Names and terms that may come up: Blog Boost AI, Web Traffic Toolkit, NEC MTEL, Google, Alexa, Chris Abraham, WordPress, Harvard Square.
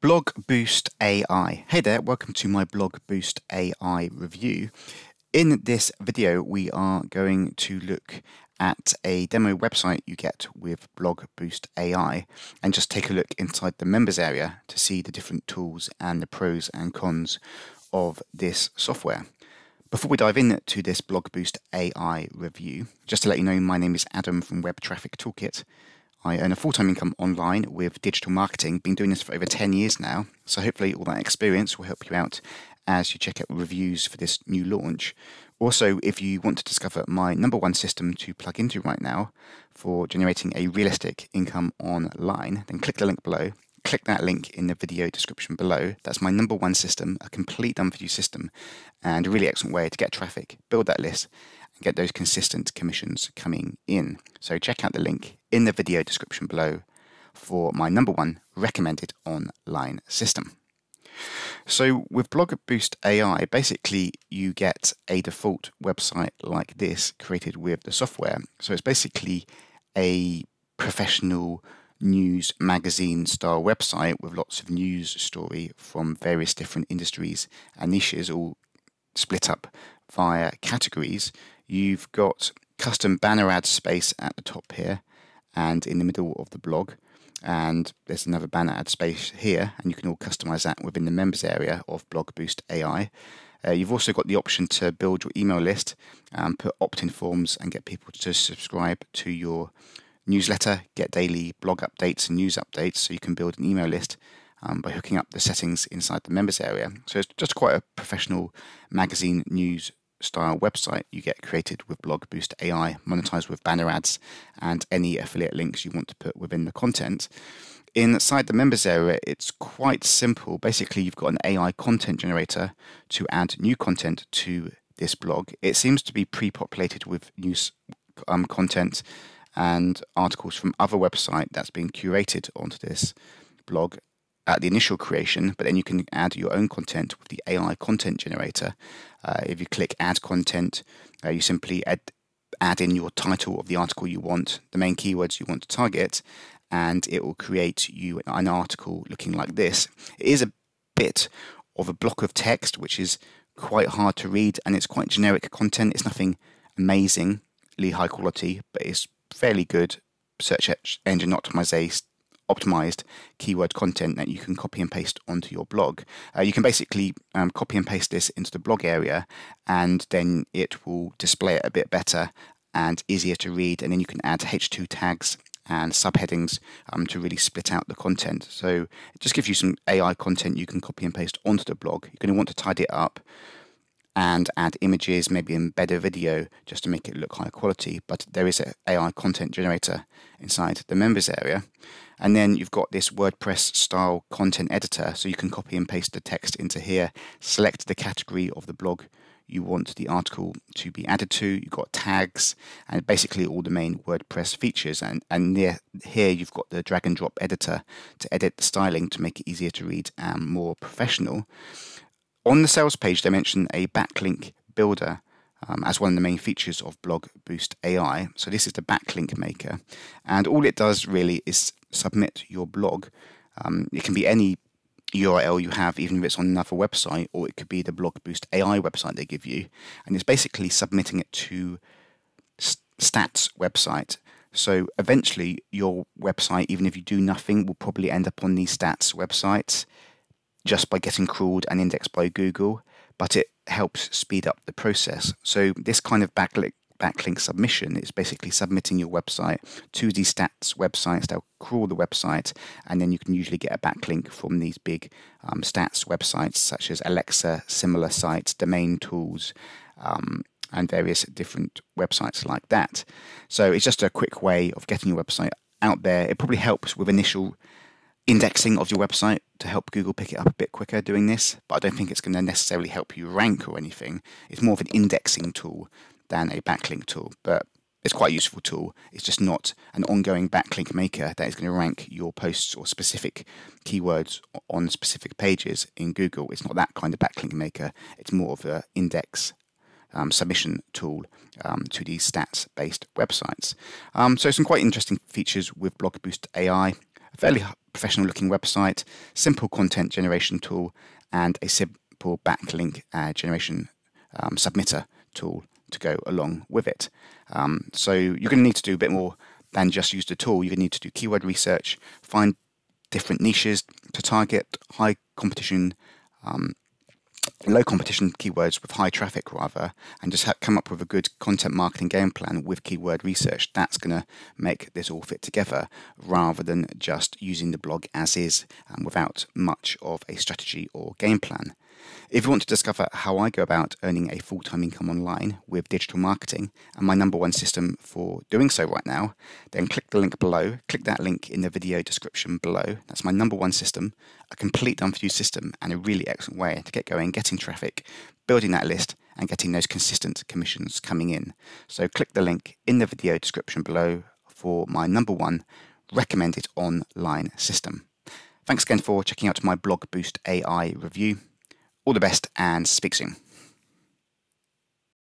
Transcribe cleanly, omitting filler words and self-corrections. Blog Boost AI. Hey there, welcome to my Blog Boost AI review. In this video, we are going to look at a demo website you get with Blog Boost AI and just take a look inside the members area to see the different tools and the pros and cons of this software. Before we dive into this Blog Boost AI review, just to let you know, my name is Adam from Web Traffic Toolkit. I earn a full-time income online with digital marketing, been doing this for over 10 years now, so hopefully all that experience will help you out as you check out reviews for this new launch. Also, if you want to discover my #1 system to plug into right now for generating a realistic income online, then click the link below. Click that link in the video description below. That's my #1 system, a complete done-for-you system, and a really excellent way to get traffic, build that list, and get those consistent commissions coming in. So check out the link in the video description below for my #1 recommended online system. So with Blog Boost AI, basically you get a default website like this created with the software. So it's basically a professional news magazine style website with lots of news story from various different industries and niches, all split up via categories. You've got custom banner ad space at the top here and in the middle of the blog, and there's another banner ad space here, and you can all customize that within the members area of Blog Boost AI. You've also got the option to build your email list and put opt-in forms and get people to subscribe to your newsletter, get daily blog updates and news updates, so you can build an email list by hooking up the settings inside the members area. So it's just quite a professional magazine news style website you get created with Blog Boost AI, monetized with banner ads and any affiliate links you want to put within the content. Inside the members area, it's quite simple. Basically, you've got an AI content generator to add new content to this blog. It seems to be pre-populated with news content and articles from other websites that's been curated onto this blog at the initial creation, but then you can add your own content with the AI content generator. If you click add content, you simply add in your title of the article you want, the main keywords you want to target, and it will create you an article looking like this. It is a bit of a block of text, which is quite hard to read, and it's quite generic content. It's nothing amazingly high quality, but it's fairly good search engine optimized keyword content that you can copy and paste onto your blog. You can basically copy and paste this into the blog area, and then it will display it a bit better and easier to read, and then you can add H2 tags and subheadings to really split out the content. So it just gives you some AI content you can copy and paste onto the blog. You're going to want to tidy it up and add images, maybe embed a video just to make it look high quality, but there is an AI content generator inside the members area. And then you've got this WordPress style content editor, so you can copy and paste the text into here, select the category of the blog you want the article to be added to, you've got tags and basically all the main WordPress features, and here you've got the drag and drop editor to edit the styling to make it easier to read and more professional. On the sales page, they mention a backlink builder as one of the main features of Blog Boost AI. So this is the backlink maker, and all it does really is submit your blog. It can be any URL you have, even if it's on another website, or it could be the Blog Boost AI website they give you, and it's basically submitting it to Stat's website. So eventually your website, even if you do nothing, will probably end up on the Stat's websites, just by getting crawled and indexed by Google, but it helps speed up the process. So this kind of backlink submission is basically submitting your website to the Stat's websites. They'll crawl the website, and then you can usually get a backlink from these big Stat's websites such as Alexa, similar sites, domain tools, and various different websites like that. So it's just a quick way of getting your website out there. It probably helps with initial indexing of your website to help Google pick it up a bit quicker doing this, but I don't think it's going to necessarily help you rank or anything. It's more of an indexing tool than a backlink tool, but it's quite a useful tool. It's just not an ongoing backlink maker that is going to rank your posts or specific keywords on specific pages in Google. It's not that kind of backlink maker. It's more of an index submission tool to these stats-based websites. So some quite interesting features with Blog Boost AI. Fairly professional looking website, simple content generation tool, and a simple backlink generation submitter tool to go along with it. So you're going to need to do a bit more than just use the tool. You're going to need to do keyword research, find different niches to target high competition, low competition keywords with high traffic rather, and just come up with a good content marketing game plan with keyword research. That's going to make this all fit together rather than just using the blog as is and without much of a strategy or game plan. If you want to discover how I go about earning a full-time income online with digital marketing and my #1 system for doing so right now, then click the link below, click that link in the video description below. That's my #1 system, a complete done for you system and a really excellent way to get going, getting traffic, building that list and getting those consistent commissions coming in. So click the link in the video description below for my #1 recommended online system. Thanks again for checking out my Blog Boost AI review. All the best and speak soon.